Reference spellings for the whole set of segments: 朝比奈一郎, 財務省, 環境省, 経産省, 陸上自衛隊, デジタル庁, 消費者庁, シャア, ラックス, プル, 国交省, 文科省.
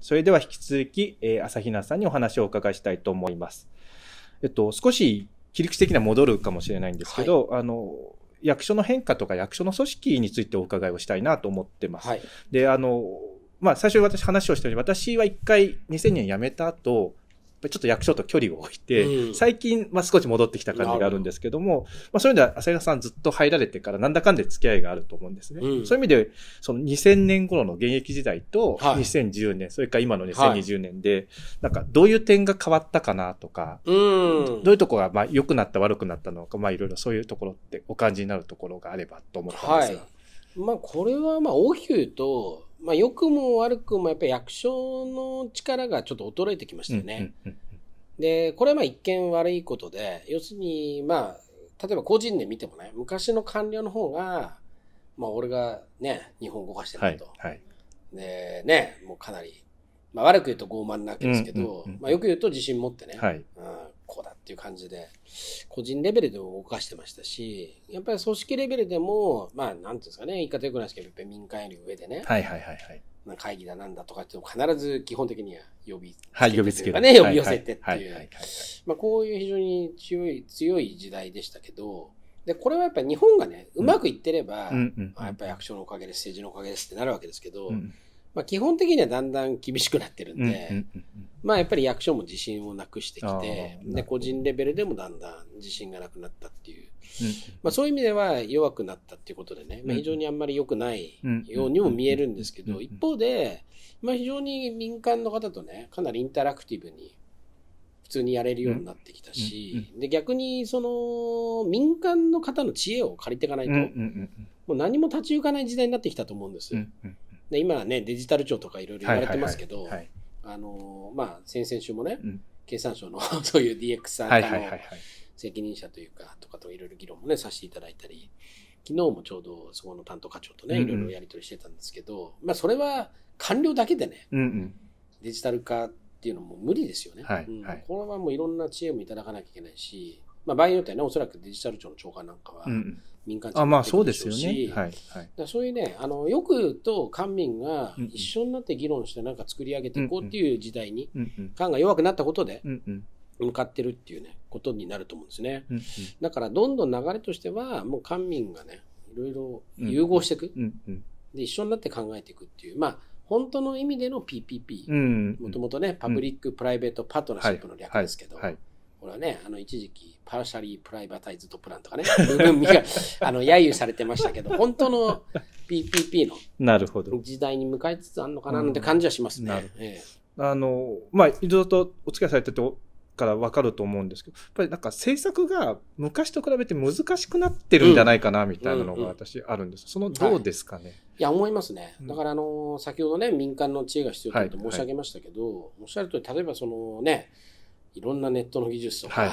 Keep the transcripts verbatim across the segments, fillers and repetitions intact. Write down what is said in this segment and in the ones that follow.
それでは引き続き、えー、朝比奈さんにお話をお伺いしたいと思います。えっと、少し切り口的には戻るかもしれないんですけど、はい、あの、役所の変化とか役所の組織についてお伺いをしたいなと思ってます。はい、で、あの、まあ、最初に私話をしたように、私は一回にせんねん辞めた後、ちょっと役所と距離を置いて、うん、最近、まあ、少し戻ってきた感じがあるんですけども、まあ、そういう意味では、朝比奈さんずっと入られてから、なんだかんで付き合いがあると思うんですね。うん、そういう意味で、そのにせんねん頃の現役時代と、にせんじゅうねん、はい、それから今のにせんにじゅうねんで、はい、なんか、どういう点が変わったかなとか、うん、どういうところが、まあ、良くなった、悪くなったのか、まあ、いろいろそういうところって、お感じになるところがあればと思ったんですが。はい、まあ、これは、まあ、大きく言うと、まあ、良くも悪くもやっぱり役所の力がちょっと衰えてきましたよね。で、これはまあ一見悪いことで、要するに、まあ、例えば個人で見てもね、昔の官僚の方が、まあ、俺がね、日本語化してないと。はいはい、で、ね、もうかなり、まあ、悪く言うと傲慢なわけですけど、まあ、よく言うと自信持ってね、はい、うん、こうだっていう感じで、個人レベルで動かしてましたし、やっぱり組織レベルでも、まあ、なんていうんですかね、言い方よくないですけど、やっぱり民間より上でね、はいはいはいはい。なんか会議だなんだとかっていうのを必ず基本的には呼びつけて、はい、呼びつけて、ね、呼び寄せてっていう、まあ、こういう非常に強い、強い時代でしたけど、で、これはやっぱり日本がね、うまくいってれば、やっぱり役所のおかげです、政治のおかげですってなるわけですけど、うん、まあ、基本的にはだんだん厳しくなってるんで、まあやっぱり役所も自信をなくしてきて、で、個人レベルでもだんだん自信がなくなったっていう、うん、まあそういう意味では弱くなったっていうことでね、まあ、非常にあんまり良くないようにも見えるんですけど、一方で、まあ非常に民間の方とね、かなりインタラクティブに普通にやれるようになってきたし、で、逆にその民間の方の知恵を借りていかないと、もう何も立ち行かない時代になってきたと思うんですよ。で、今はね、デジタル庁とかいろいろ言われてますけど、あの、まあ、先々週もね、うん、経産省のそういう ディーエックス 参加の責任者というか、とかといろいろ議論もね、させていただいたり、昨日もちょうどそこの担当課長とね、いろいろやり取りしてたんですけど、うん、まあ、それは官僚だけでね、うんうん、デジタル化っていうのも無理ですよね。これはもういろんな知恵もいただかなきゃいけないし、まあ、場合によってはね、おそらくデジタル庁の長官なんかは、うん、民間庁になってくるでしょうし、そういうね、あの、よく言うと官民が一緒になって議論してなんか作り上げていこうっていう時代に、官が弱くなったことで向かってるっていうね、ことになると思うんですね。うんうん、だからどんどん流れとしては、もう官民がね、いろいろ融合していく。で、一緒になって考えていくっていう、まあ、本当の意味での ピーピーピー。もともとね、パブリック・プライベート・パートナーシップの略ですけど、これはね、あの、一時期、パーシャリープライバタイズドプランとかね、部分が、あの、揶揄されてましたけど、本当の ピーピーピー の時代に向かいつつあるのかな、なんて感じはしますね。なるほど。ええ、あの、まあ、いろいろとお付き合いされててから分かると思うんですけど、やっぱりなんか政策が昔と比べて難しくなってるんじゃないかな、みたいなのが私あるんです。その、どうですかね。はい、いや、思いますね。だから、あの、先ほどね、民間の知恵が必要だと申し上げましたけど、はいはい、おっしゃるとおり、例えばそのね、いろんなネットの技術とか エ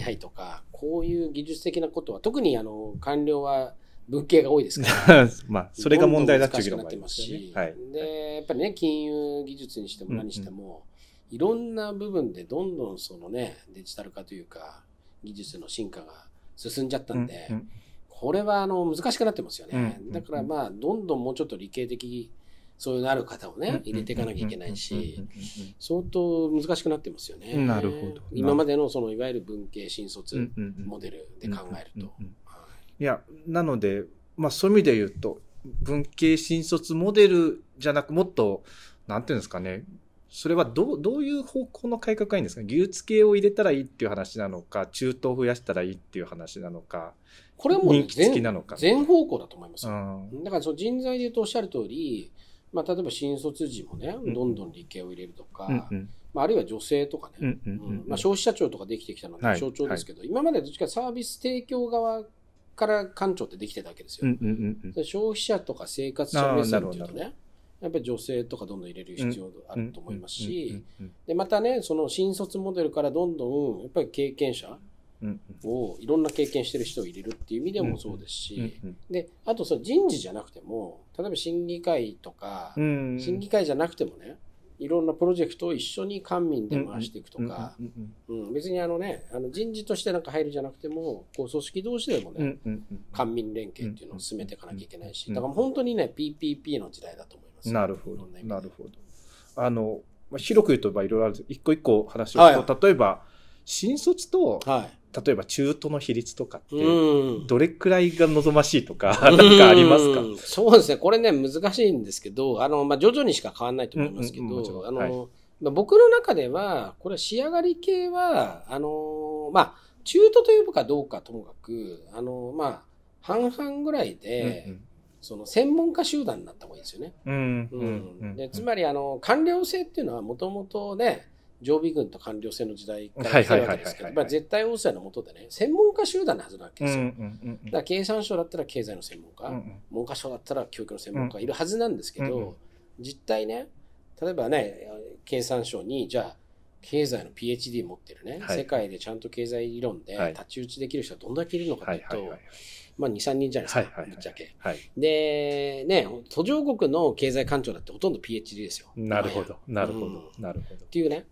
ーアイ とか、こういう技術的なことは、特にあの官僚は文系が多いですから、まあそれが問題だっていうのもありますし、で、やっぱりね、金融技術にしても何しても、いろんな部分でどんどんそのね、デジタル化というか、技術の進化が進んじゃったんで、これはあの難しくなってますよね。だからまあ、どんどんもうちょっと理系的、そういうのある方をね、入れていかなきゃいけないし、相当難しくなってますよね。なるほど。今までのそのいわゆる文系新卒モデルで考えると。いや、なので、まあそういう意味で言うと、文系新卒モデルじゃなく、もっと、なんていうんですかね、それはどう、どういう方向の改革がいいんですか？技術系を入れたらいいっていう話なのか、中東を増やしたらいいっていう話なのか、これはもう人気付きなのか。全方向だと思います。うん、だからその人材で言うとおっしゃる通り、まあ、例えば新卒時もね、どんどん理系を入れるとか、あるいは女性とかね、消費者庁とかできてきたのは象徴ですけど、今までどっちかサービス提供側から官庁ってできてたわけですよ。消費者とか生活者目線っていうとね、やっぱり女性とかどんどん入れる必要があると思いますし、で、またね、その新卒モデルからどんどんやっぱり経験者、をいろんな経験してる人を入れるっていう意味でもそうですし、で、あとその人事じゃなくても、例えば審議会とか、審議会じゃなくてもね、いろんなプロジェクトを一緒に官民で回していくとか、別にあのね、あの人事としてなんか入るじゃなくても、こう組織同士でもね、官民連携っていうのを進めていかなきゃいけないし、だから本当にね、ピーピーピー の時代だと思います。なるほど。なるほど。あの広く言うといろいろあるんですけど、一個一個話を、はい、例えば新卒と、はい、例えば中途の比率とかってどれくらいが望ましいとか何かありますか？そうですね、これね難しいんですけど、あの、まあ、徐々にしか変わらないと思いますけど、あの、はい、まあ、僕の中ではこれは仕上がり系はあのまあ中途というかどうかともかく、あのまあ半々ぐらいで、うんうん、その専門家集団になった方がいいですよね。うんうん、でつまりあの官僚制っていうのはもともとね常備軍と官僚制の時代から来たわけですけど、絶対王政の下でね専門家集団のはずなわけですよ。うんうんうん、だから経産省だったら経済の専門家、うんうん、文科省だったら教育の専門家いるはずなんですけど、うんうん、実態ね、例えばね経産省にじゃあ経済の ピーエイチディー 持ってるね、はい、世界でちゃんと経済理論で太刀打ちできる人はどんだけいるのかというと、まあ、にさんにんじゃないですか、はいはいはい、ぶっちゃけ、はい、でね途上国の経済官庁だってほとんど ピーエイチディー ですよ。なるほどなるほど、うん、なるほどっていうね、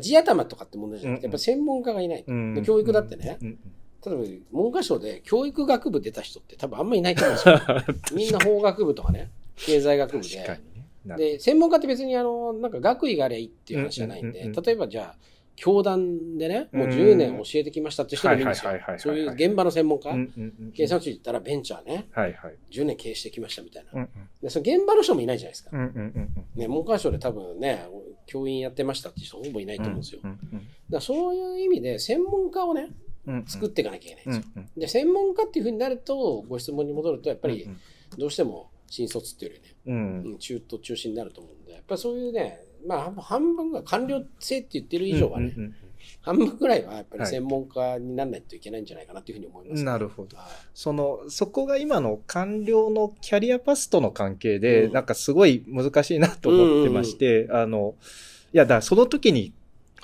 地頭とかって問題じゃなくて、やっぱ専門家がいない、うんうん、教育だってね、うんうん、例えば文科省で教育学部出た人って多分あんまりいないと思うんですよみんな法学部とかね経済学部で、確かにで専門家って別にあのなんか学位があればいいっていう話じゃないんで、うんうんうん、例えばじゃあ教団でねもうじゅうねん教えてきましたって人もいるんですよ。そういう現場の専門家、うんうんうん、経産省に行ったらベンチャーね、はいはい、じゅうねん経営してきましたみたいな、うんうん、でその現場の人もいないじゃないですか、うんうんうん、ね、文科省で多分ね教員やってましたって人ほぼいないと思うんですよ、うんうんうん、だからそういう意味で専門家をね作っていかなきゃいけないんですよ、うんうん、で専門家っていうふうになるとご質問に戻るとやっぱりどうしても新卒っていうよりね、うん、中途中心になると思うんで、やっぱりそういうね、まあ半分が官僚制って言ってる以上はね、うんうんうん、半分くらいはやっぱり専門家にならないといけないんじゃないかなというふうに思います、ね。なるほど。そのそこが今の官僚のキャリアパスとの関係で、うん、なんかすごい難しいなと思ってまして、うんうんうん、あのいやだからその時に。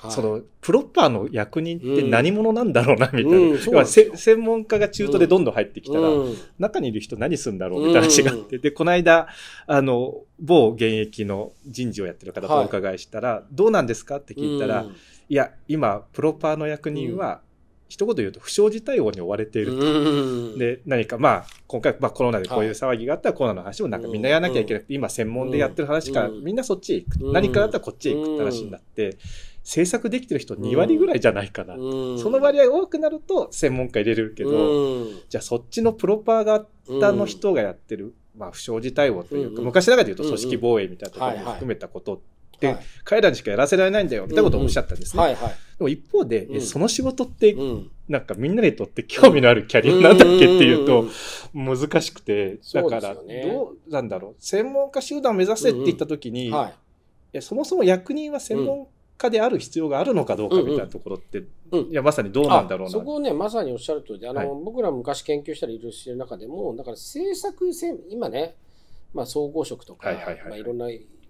そのプロッパーの役人って何者なんだろうなみたいな、うんうん、要は専門家が中途でどんどん入ってきたら、うん、中にいる人何するんだろうみたいな話があって、うん、でこの間あの某現役の人事をやってる方とお伺いしたら、はい、どうなんですかって聞いたら、うん、いや今プロッパーの役人は、うん、一言言うと不祥事対応に追われていると、うん、で何かまあ今回、まあ、コロナでこういう騒ぎがあったら、はい、コロナの話をなんかみんなやらなきゃいけなくて、うん、今専門でやってる話から、うん、みんなそっちへ行く、うん、何かあったらこっちへ行くって話になって、うん、制作できてる人にわりぐらいじゃないかな、うん、その割合多くなると専門家入れるけど、うん、じゃあそっちのプロパー型の人がやってる、まあ、不祥事対応というか、うん、昔ながらで言うと組織防衛みたいなところも含めたことって、うんはいはいではい、彼らにしかやらせられないんだよみたいなことをおっしゃったんですね、うんうんはいはい、でも一方で、うん、その仕事って、うん、なんかみんなにとって興味のあるキャリアなんだっけっていうと難しくて、うん、だからどうなんだろう専門家集団を目指せって言った時に、うんはい、いやそもそも役人は専門家である必要があるのかどうかみたいなところって、うんうん、いやまさにどうなんだろうな、そこをねまさにおっしゃるとおり、あの、はい、僕ら昔研究したりいろいろしてる中でもだから政策今ね、まあ、総合職とか、はいはいはいはい、まあ、いろんな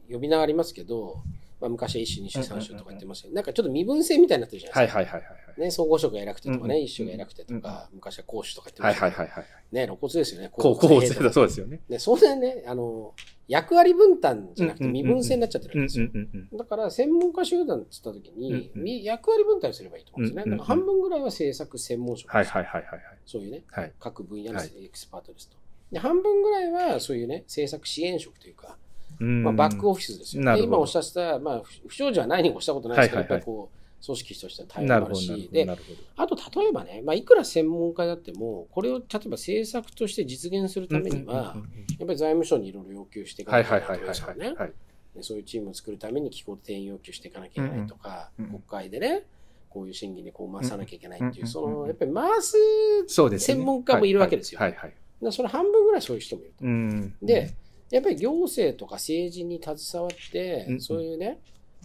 呼び名ありますけど、まあ、昔は一種二種三種とか言ってましたけど、うんうんうん、なんかちょっと身分制みたいになってるじゃないですか、はいはいはいはいね、総合職が偉くてとかね、うんうん、一種が偉くてとか、うん、昔は公主とか言ってましたけど、はいはいはいはい、ね露骨ですよね、公主制だそうですよね、ねそうだね、あの役割分担じゃなくて身分制になっちゃってるんですよ、うんうんうんうん、だから専門家集団って言った時に、うんうん、役割分担すればいいと思うんですよね、うんうんうん、だから半分ぐらいは政策専門職、はいはいはいはい、そういうね、はい、各分野のエキスパートですと、で半分ぐらいはそういうね政策支援職というか、まあ、バックオフィスですよね。今おっしゃった、まあ、不祥事はないに越したことないですけど、はいはいはい、やっぱりこう組織としては大変あるし、であと例えばね、まあ、いくら専門家だってもこれを例えば政策として実現するためには、うんうんうんうん、やっぱり財務省にいろいろ要求していかなきゃいけないですよね。そういうチームを作るために機構転用要求していかなきゃいけないとか、うんうん、国会でねこういう審議でこう回さなきゃいけないっていう、うんうんうん、そのやっぱり回す専門家もいるわけですよ。だからその半分ぐらいそういう人もいると、うんうん、でやっぱり行政とか政治に携わって、うん、そういうね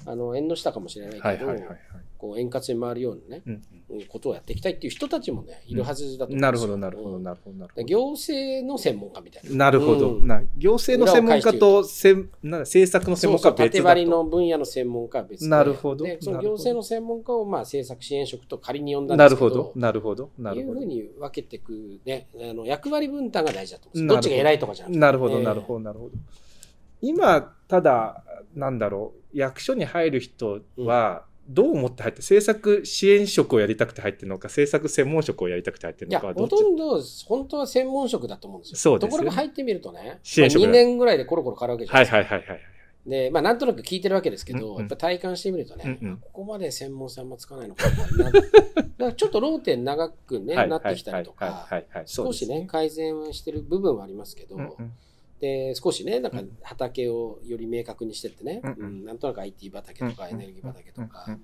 あの縁の下かもしれないけど、はいはいはいはい、こう円滑に回るようなね、うん、ことをやっていきたいっていう人たちもねいるはずだと思うんですよ、うん、なるほどなるほどなるほどなるほど、行政の専門家みたいな、なるほど、うん、な行政の専門家と政策の専門家は別だと、そうそう縦張りの分野の専門家は別で、なるほど、でその行政の専門家をまあ政策支援職と仮に呼んだんですけど、なるほどなるほどなるほど、いうふうに分けていくね、あの役割分担が大事だと思うんです。どっちが偉いとかじゃなくて、なるほどなるほどなるほど、今ただなんだろう役所に入る人はどう思って入って、政策支援職をやりたくて入ってるのか政策専門職をやりたくて入ってるのかはどっち、いやほとんど本当は専門職だと思うんですよ。そうですね、ところが入ってみるとね、まあ、にねんぐらいでコロコロ変わるわけじゃないですか、はいはいはいはい、で、まあ、なんとなく聞いてるわけですけど、うんうん、やっぱ体感してみるとね、うんうん、ここまで専門性もつかないのかな。だからちょっと論点長く、ね、なってきたりとか、少しね、改善してる部分はありますけど、うんうん、で少しね、なんか畑をより明確にしてってね、うんうん、なんとなく アイティー 畑とかエネルギー畑とか、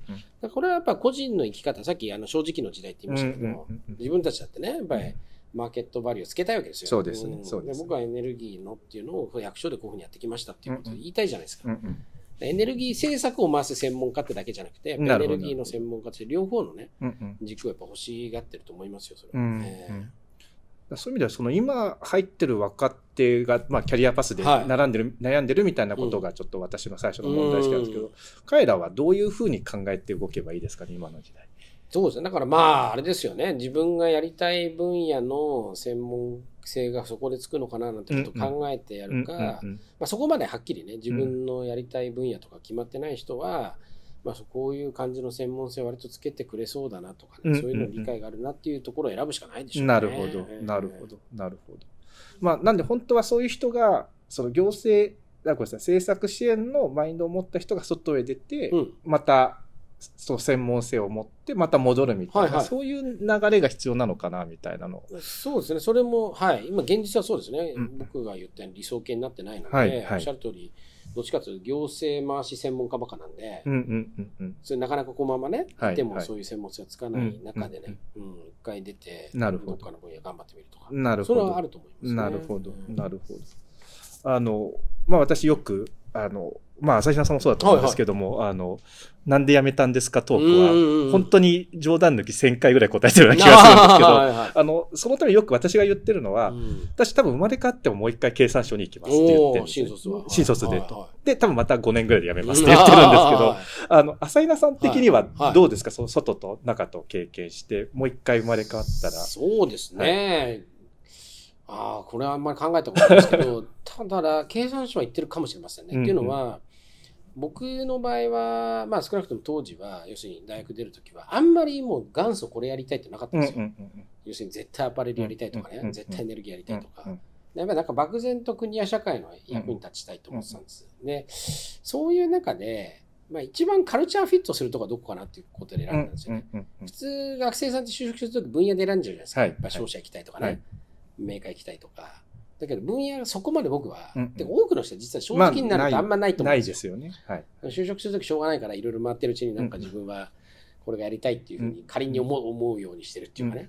これはやっぱ個人の生き方、さっきあの正直の時代って言いましたけども、自分たちだってね、やっぱり、うんマーケットバリューをつけたいわけですよ。そうですね。そうですね。僕はエネルギーのっていうのを役所でこういうふうにやってきましたっていうことを言いたいじゃないですか。うんうん、エネルギー政策を回す専門家ってだけじゃなくて、エネルギーの専門家って両方のね、軸をやっぱ欲しがってると思いますよ、それは。うんうんえーそういう意味ではその今入ってる若手がまあキャリアパスで並んでる、はい、悩んでるみたいなことがちょっと私の最初の問題意識なんですけど、うん、彼らはどういうふうに考えて動けばいいですかね、今の時代。そうですね、だからまああれですよね、自分がやりたい分野の専門性がそこでつくのかななんてことを考えてやるか、そこまではっきりね自分のやりたい分野とか決まってない人は、まあ、こういう感じの専門性を割とつけてくれそうだなとか、ね、そういうの理解があるなっていうところを選ぶしかないでしょうね。なるほど、なるほど、なるほど。まあ、なんで本当はそういう人が、その行政、政策支援のマインドを持った人が外へ出て、うん、またそう専門性を持って、また戻るみたいな、はいはい、そういう流れが必要なのかなみたいなの。そうですね、それも、はい、今、現実はそうですね、うん、僕が言ったように理想形になってないので、はいはい、おっしゃる通り。どっちかというと行政回し専門家ばかなんで、それなかなかこのままね、はいはい、でもそういう専門性がつかない中でね、一回出て、なるほど。どっかの分野頑張ってみるとか、なるほど。それはあると思いますね。なるほど、なるほど。あの、まあ私よく、あの、まあ朝比奈さんもそうだと思うんですけども、はいはい、あの、なんで辞めたんですかトークは、本当に冗談抜きせんかいぐらい答えてるような気がするんですけど、あ、はいはい、あの、そのためよく私が言ってるのは、うん、私多分生まれ変わってももう一回経産省に行きますって言ってるんです、ね。新卒は。新卒でと。はいはい、で、多分またごねんぐらいで辞めますって言ってるんですけど、はい、あの、朝比奈さん的にはどうですか、はいはい、その外と中と経験して、もう一回生まれ変わったら。そうですね。はい、ああ、これはあんまり考えたことないですけど、ただ、経産省は言ってるかもしれませんね。っていうのは、僕の場合は、まあ少なくとも当時は、要するに大学出るときは、あんまりもう元祖これやりたいってなかったんですよ。要するに絶対アパレルやりたいとかね、絶対エネルギーやりたいとか。やっぱりなんか漠然と国や社会の役に立ちたいと思ってたんです。で、そういう中で、まあ一番カルチャーフィットするとこはどこかなっていうことで選んだんですよね。普通、学生さんって就職するとき分野で選んじゃうじゃないですか。やっぱ商社行きたいとかね。メーカー行きたいとか。だけど分野がそこまで僕は、うんうん、で多くの人は実は正直になるとあんまないと思うんですよ。就職するときしょうがないからいろいろ回ってるうちになんか自分はこれがやりたいっていうふうに仮に思う、うん、思うようにしてるっていうかね。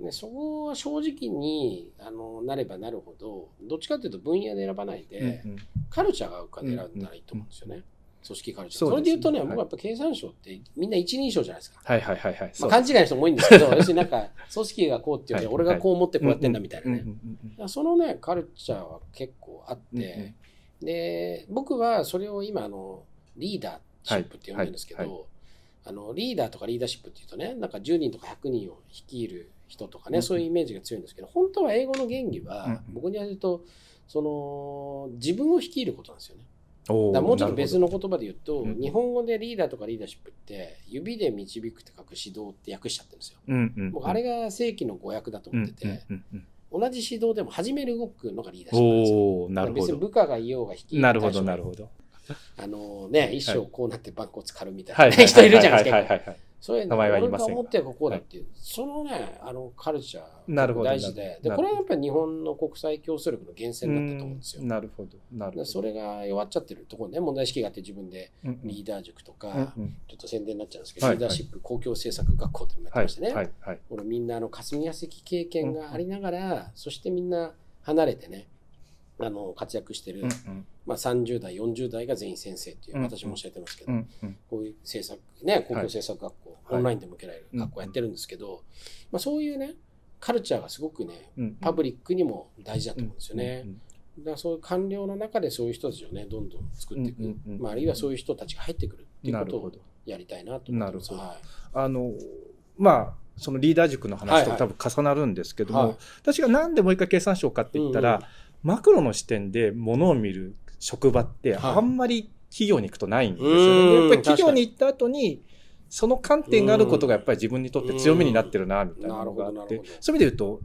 でそこは正直にあのなればなるほど、どっちかというと分野で選ばないで、うんうん、カルチャーが合うかで選んだらいいと思うんですよね。組織カルチャー。それで言うとね、僕はやっぱ経産省ってみんな一人称じゃないですか。はいはいはいはい。勘違いの人も多いんですけど、要するになんか、組織がこうって言われて、俺がこう思ってこうやってんだみたいなね。そのね、カルチャーは結構あって、で、僕はそれを今、あの、リーダーシップって呼んでるんですけど、あの、リーダーとかリーダーシップっていうとね、なんかじゅうにんとかひゃくにんを率いる人とかね、そういうイメージが強いんですけど、本当は英語の原理は、僕に言われると、その、自分を率いることなんですよね。もうちょっと別の言葉で言うと、日本語でリーダーとかリーダーシップって、指で導くって書く指導って訳しちゃってるんですよ。僕、あれが正規の語訳だと思ってて、同じ指導でも始める動くのがリーダーシップなんですよ。なるほど。別に部下がいようが引きなるほど、なるほど。あのね、一生こうなってバンコツ狩るみたいな人いるじゃないですか。そういうのが俺が思ってるこうだっていう、そのね、あのカルチャーが大事で、これはやっぱり日本の国際競争力の源泉だったと思うんですよ。なるほど、なるほど。それが弱っちゃってるところね、問題意識があって自分でリーダー塾とか、ちょっと宣伝になっちゃうんですけど、リーダーシップ公共政策学校っていうのもやってましてね、俺みんなあの霞が関経験がありながら、そしてみんな離れてね、あの活躍してる、まあ、さんじゅう代よんじゅう代が全員先生っていう私も教えてますけど、こういう政策ね、公共政策学校、はい、オンラインでも受けられる学校やってるんですけど、まあ、そういうねカルチャーがすごくねパブリックにも大事だと思うんですよね。だからそういう官僚の中でそういう人たちをねどんどん作っていく、まあ、あるいはそういう人たちが入ってくるっていうことをやりたいなと思ってます。そのリーダー塾の話と多分重なるんですけども、はいはい、私が何でもう一回経産省かって言ったら、うんうん、マクロの視点で物を見る職場ってあんまり企業に行くとないんですよね。やっぱり企業に行った後にその観点があることがやっぱり自分にとって強みになってるなみたいなのがあって、そういう意味で言うと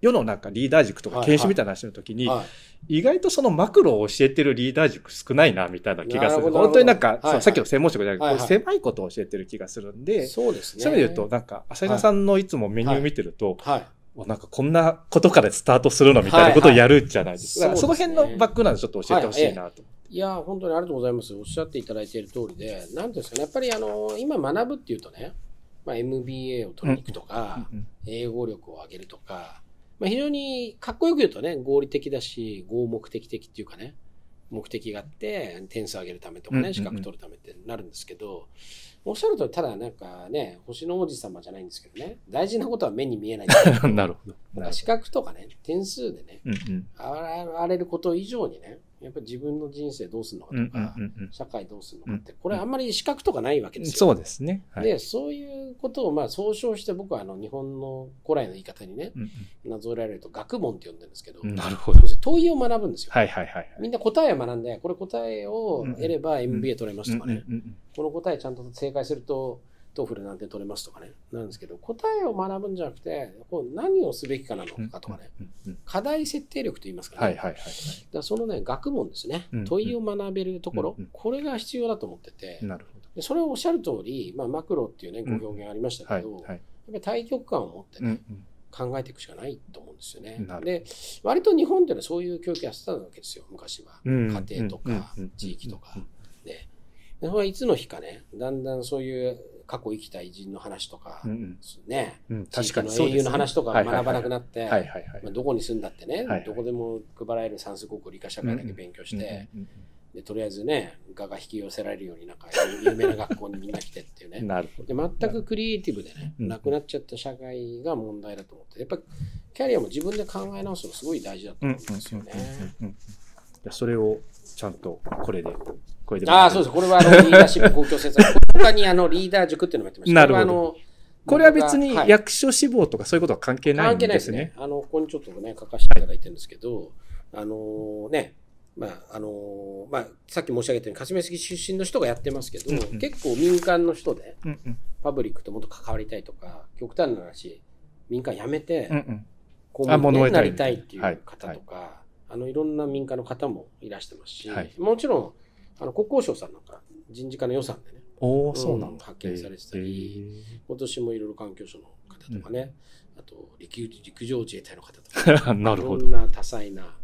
世の中リーダー塾とか研修みたいな話の時に、はいはい、意外とそのマクロを教えてるリーダー塾少ないなみたいな気がする。る本当になんか、はいはい、さっきの専門職じゃなくて、はいはい、狭いことを教えてる気がするんで、そうですね。そういう意味で言うと、なんか、朝比奈さんのいつもメニュー見てると、はいはいはいなんかこんなことからスタートするのみたいなことをやるじゃないですか。はいはい、その辺のバックグラウンドちょっと教えてほしいなと、はいええ。いや、本当にありがとうございます。おっしゃっていただいている通りで、なんですかね、やっぱりあの、今学ぶっていうとね、まあ、エムビーエー を取りに行くとか、うん、英語力を上げるとか、まあ、非常にかっこよく言うとね、合理的だし、合目的的っていうかね、目的があって、点数上げるためとかね、資格取るためってなるんですけど、うんうんうんおっしゃるとただなんかね星の王子様じゃないんですけどね大事なことは目に見えないなるほど資格とかね点数でね、うんうん、あられること以上にねやっぱり自分の人生どうするのかとか、うんうんうん、社会どうするのかってこれあんまり資格とかないわけですよ、うん、そうですね、はい、でそういうことをまあ総称して僕はあの日本の古来の言い方にね、うんうん、なぞられると学問って呼んでるんですけど、うん、なるほど問いを学ぶんですよ、はいはいはいはい、みんな答えを学んでこれ答えを得れば エムビーエー 取れますとかね、うんうんうんうん、この答えちゃんと正解するとトーフルなんて取れますとかねなんですけど答えを学ぶんじゃなくてこう何をすべきかなのかとかね、うんうんうん、課題設定力といいますかね、はいはいはいはい、だからそのね学問ですね、うんうん、問いを学べるところ、うんうん、これが必要だと思ってて、なるほどでそれをおっしゃる通り、まあ、マクロっていうねご表現ありましたけど、うんはいはい、やっぱり大局観を持ってね、うんうん、考えていくしかないと思うんですよねで割と日本っていうのはそういう教育やってたわけですよ昔は、うんうん、家庭とか地域とか、うんうんうん、でそれはいつの日かねだんだんそういう過去生きた偉人の話とか、うんねうん、確かにそうですね、地域の英雄の話とか学ばなくなってどこに住んだってね、はいはいはい、どこでも配られる算数国語理科社会だけ勉強して、はいはい、でとりあえずね画が引き寄せられるようになんか有名な学校にみんな来てっていうねなるほどで全くクリエイティブでねなくなっちゃった社会が問題だと思ってやっぱキャリアも自分で考え直すのすごい大事だと思うんですよね、うんうんうんうん、それをちゃんとこれでこれでああそうですこれはあのリーダーシップ公共政策他にあのリーダー塾っていうのもやってました。なるほど。これはあのこれは別に役所志望とかそういうことは関係ないんですね。はい、関係ないですね。あのここにちょっとね書かせていただいてるんですけど、あのー、ねまああのー、まあさっき申し上げたように霞が関出身の人がやってますけど、うんうん、結構民間の人で、うんうん、パブリックともっと関わりたいとか極端な話民間辞めて公務員になりたいっていう方とか、はいはい、あのいろんな民間の方もいらしてますし、はい、もちろんあの国交省さんなんか人事課の予算でね。おそうなんだ発見されてたり、えー、今年もいろいろ環境省の方とかね、うん、あと 陸, 陸上自衛隊の方とか、なるほどいろんな多彩な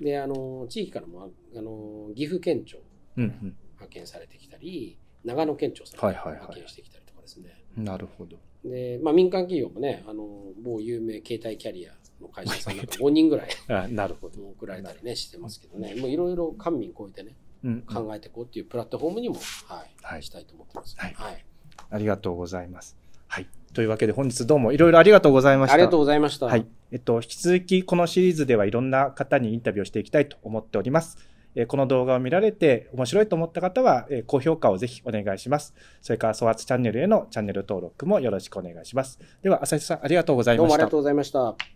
であの地域からもあの岐阜県庁から派遣されてきたり、うんうん、長野県庁さんから派遣してきたりとかですね、はいはいはい、なるほどで、まあ、民間企業もねあの某有名携帯キャリアの会社さんなんかごにんぐらい送られたりねしてますけどねもういろいろ官民超えてねうんうん、考えていこうっていうプラットフォームにも、はいはい、したいと思ってます、はいはい、ありがとうございます、はい、というわけで本日どうもいろいろありがとうございましたありがとうございました、はいえっと、引き続きこのシリーズではいろんな方にインタビューをしていきたいと思っております、えー、この動画を見られて面白いと思った方は、えー、高評価をぜひお願いしますそれからソワーツチャンネルへのチャンネル登録もよろしくお願いしますでは朝比奈さんありがとうございましたどうもありがとうございました。